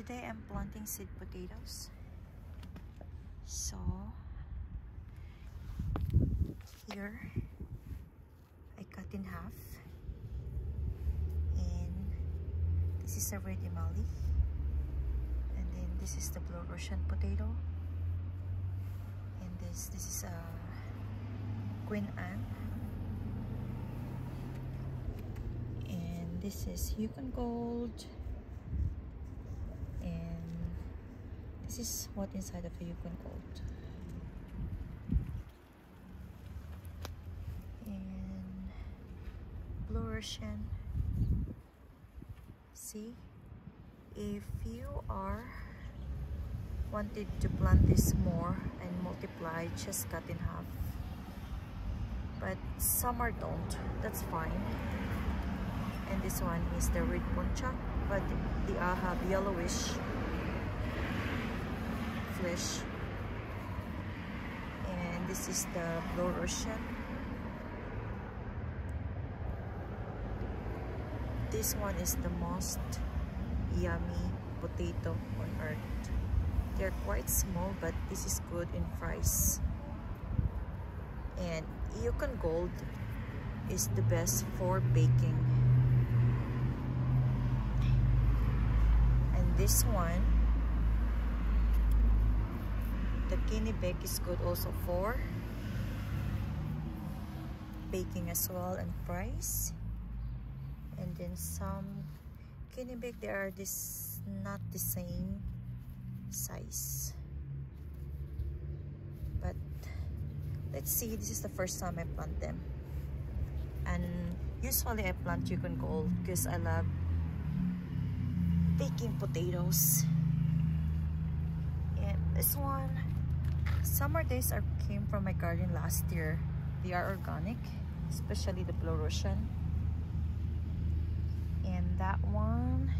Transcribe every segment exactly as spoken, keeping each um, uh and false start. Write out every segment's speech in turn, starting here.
Today I'm planting seed potatoes. So here I cut in half, and this is a Red Emmalie, and then this is the Blue Russian potato, and this this is a Queen Anne, and this is Yukon Gold, and this is what inside of the Yukon Gold. See, if you are wanted to plant this more and multiply, just cut in half, but some are don't, that's fine. And this one is the Red Pontiac, but they all have yellowish flesh, and this is the Blue Russian. This one is the most yummy potato on earth. They're quite small, but this is good in fries. And Yukon Gold is the best for baking. And this one, the Kennebec, is good also for baking as well and fries. And then some Kennebec, they are this not the same size, but let's see. This is the first time I plant them, and usually I plant Yukon Gold because I love baking potatoes. And this one, summer days are came from my garden last year. They are organic, especially the Blue Russian. And that one,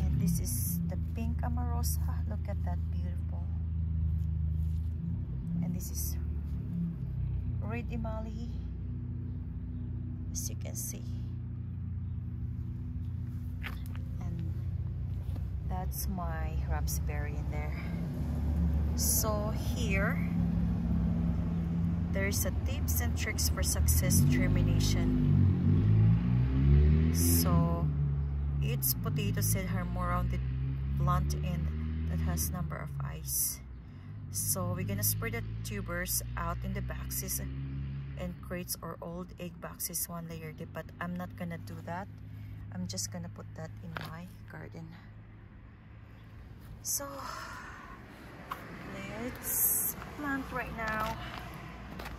and this is the Pink Amarosa. Look at that, beautiful. And this is Red Emmalie, as you can see. And that's my raspberry in there. So here, there's a tips and tricks for success germination. So each potato seed has more rounded blunt end that has number of eyes. So we're gonna spread the tubers out in the boxes and crates or old egg boxes one layer deep, but I'm not gonna do that. I'm just gonna put that in my garden. So let's plant right now.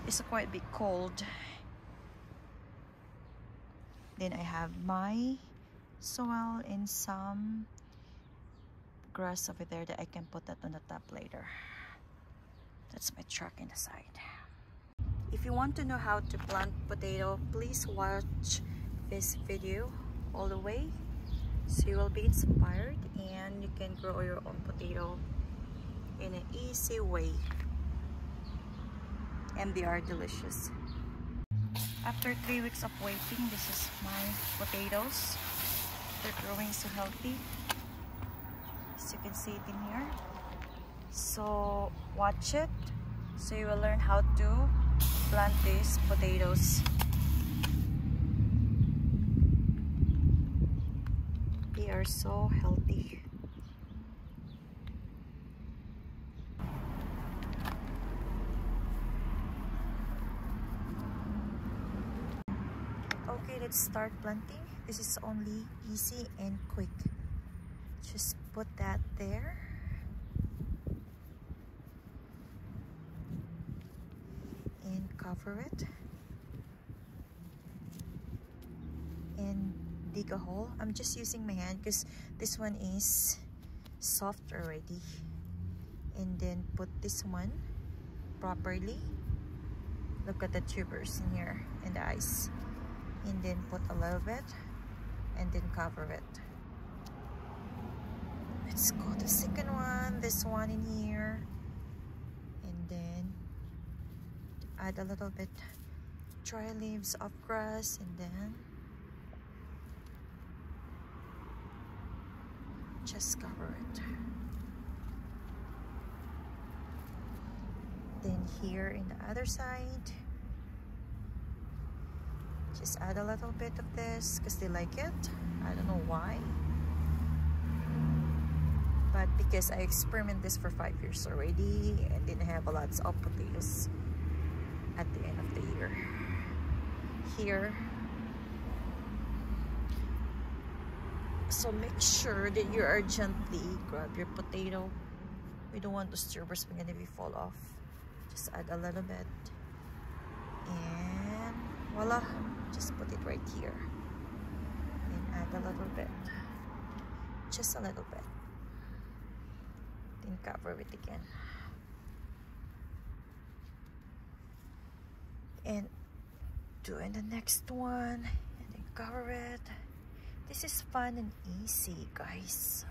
It's a quite bit cold. Then I have my soil and some grass over there that I can put that on the top later. That's my truck in the side. If you want to know how to plant potato, please watch this video all the way, so you will be inspired and you can grow your own potato in an easy way. And they are delicious. After three weeks of waiting, this is my potatoes. They're growing so healthy, as you can see it in here. So watch it, so you will learn how to plant these potatoes. They are so healthy. Okay, let's start planting. This is only easy and quick. Just put that there. And cover it. And dig a hole. I'm just using my hand because this one is soft already. And then put this one properly. Look at the tubers in here and the eyes. And then put a little bit and then cover it. Let's go to the second one, this one in here, and then add a little bit dry leaves of grass, and then just cover it. Then here in the other side, just add a little bit of this because they like it. I don't know why, but because I experimented this for five years already and didn't have a lot of potatoes at the end of the year. Here, so make sure that you are gently grab your potato. We don't want to stir because we're gonna be fall off. Just add a little bit and voila, just put it right here and add a little bit, just a little bit, then cover it again. And doing the next one and then cover it. This is fun and easy, guys.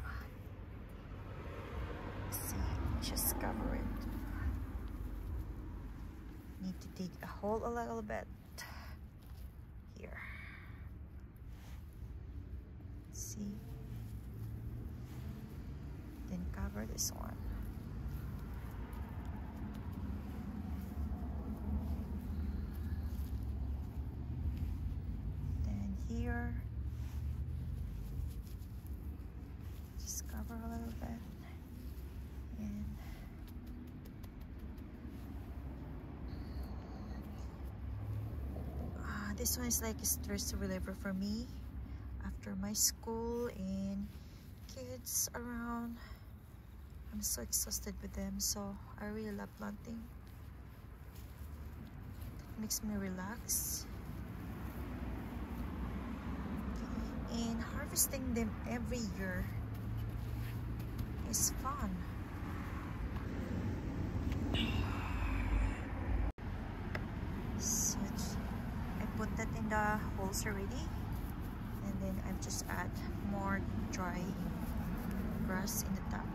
See, just cover it. Need to dig a hole a little bit here. See, then cover this one. Then here, just cover a little bit. And uh, this one is like a stress reliever for me after my school and kids around. I'm so exhausted with them, so I really love planting. It makes me relax. And harvesting them every year is fun. So I put that in the holes already, and then I just add more dry grass in the top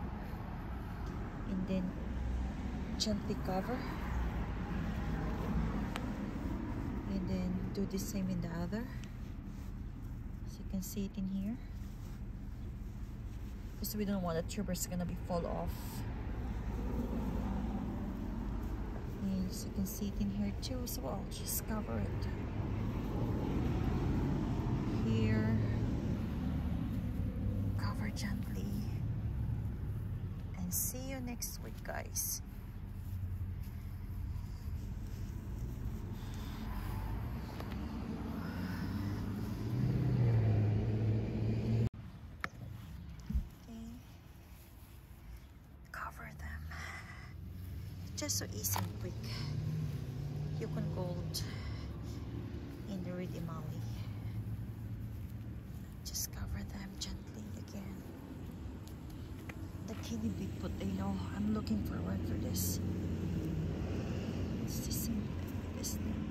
and then gently cover, and then do the same in the other. So you can see it in here because we don't want the tubers gonna be fall off. And so you can see it in here too as well. Just cover it here, cover gently, and see you next week, guys. Just so easy and quick. Yukon Gold in the Red Emmalie. Just cover them gently again. The Kennebec potato. I'm looking forward for this. It's the same as right.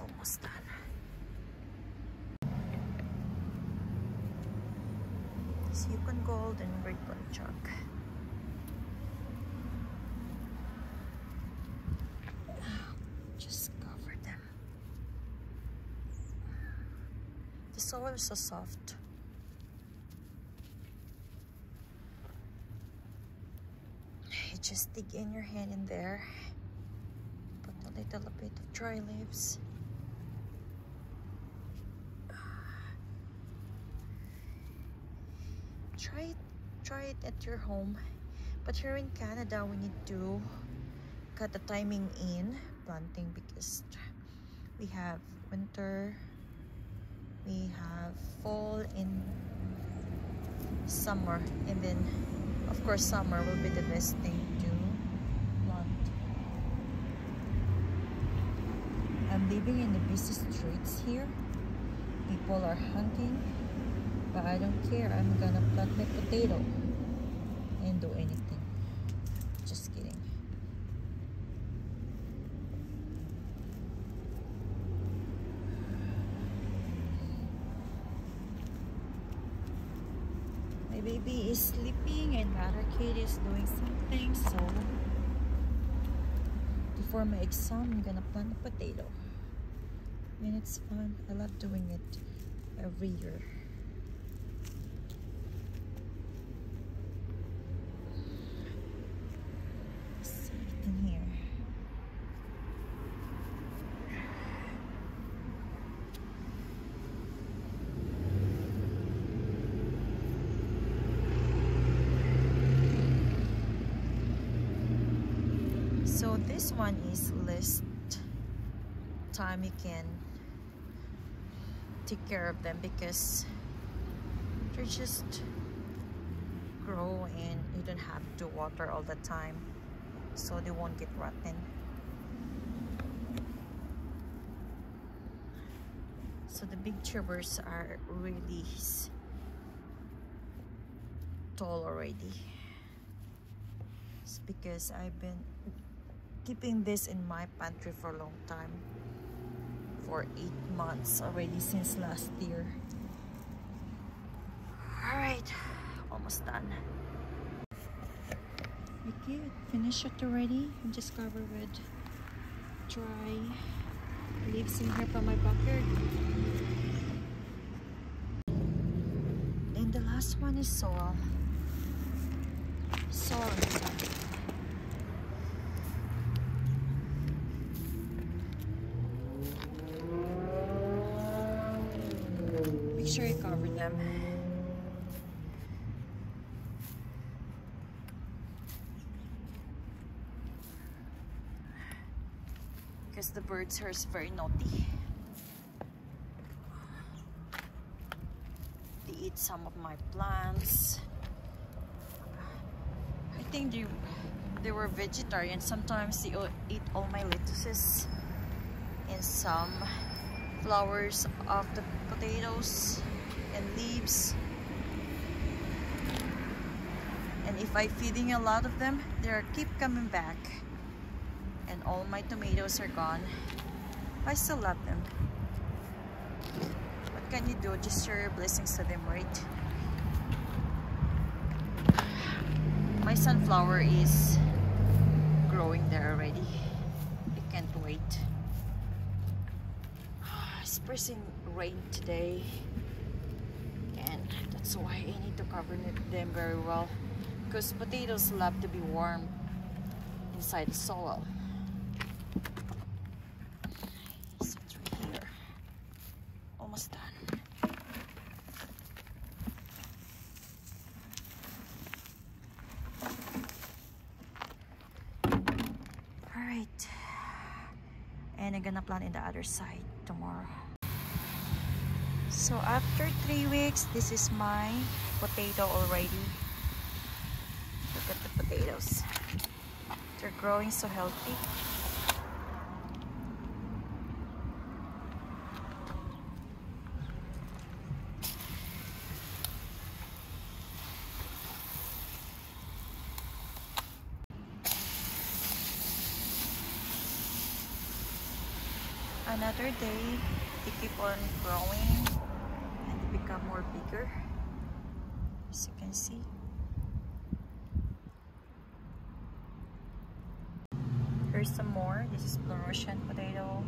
Almost done. Yukon Gold and Red Pontiac. Just cover them. The soil is so soft. You just dig in your hand in there. Put a little bit of dry leaves. Try it, try it at your home, but here in Canada we need to cut the timing in planting because we have winter, we have fall and summer, and then of course summer will be the best thing to plant. I'm living in the busy streets here. People are honking. But I don't care. I'm gonna plant my potato and do anything. Just kidding. My baby is sleeping and the other kid is doing something, so the before my exam, I'm gonna plant a potato. And it's fun. I love doing it every year. Let's see it in here. So this one is list time you can take care of them because they just grow and you don't have to water all the time, so they won't get rotten. So the big tubers are really tall already. It's because I've been keeping this in my pantry for a long time, for eight months already, since last year. All right, almost done. Okay, finished it already. I'm just covered with dry leaves in here from my backyard. And the last one is soil. Soil. Sure, you covered them. Because the birds are very naughty. They eat some of my plants. I think they, they were vegetarian. Sometimes they eat all my lettuces and some flowers of the potatoes and leaves. And if I'm feeding a lot of them, they keep coming back. And all my tomatoes are gone. I still love them. What can you do? Just share your blessings to them, right? My sunflower is growing there already. I can't wait. It's pressing rain today, and that's why I need to cover them very well, because potatoes love to be warm inside the soil. So it's right here. Almost done. All right, and I'm gonna plant in the other side tomorrow. So after three weeks, this is my potato already. Look at the potatoes, they're growing so healthy. Another day, they keep on growing and they become more bigger, as you can see. Here's some more. This is Blue Russian potato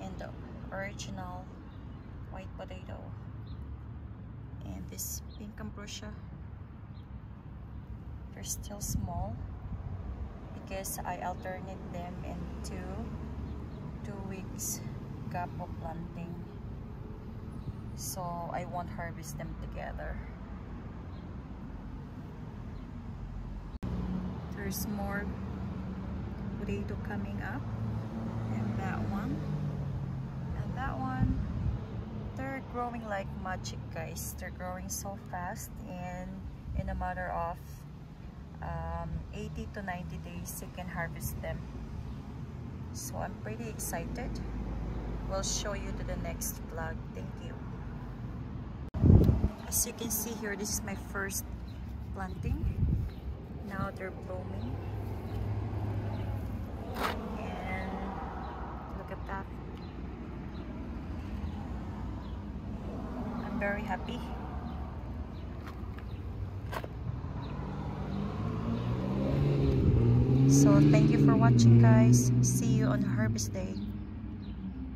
and the original white potato, and this Pink Amarosa. They're still small because I alternate them into two weeks gap of planting, so I won't harvest them together. There's more potato coming up, and that one and that one. They're growing like magic, guys. They're growing so fast, and in a matter of um, eighty to ninety days you can harvest them. So I'm pretty excited. We'll show you to the next vlog. Thank you. As you can see here, this is my first planting. Now they're blooming. And look at that. I'm very happy. So thank you for watching. watching, guys. See you on Harvest Day.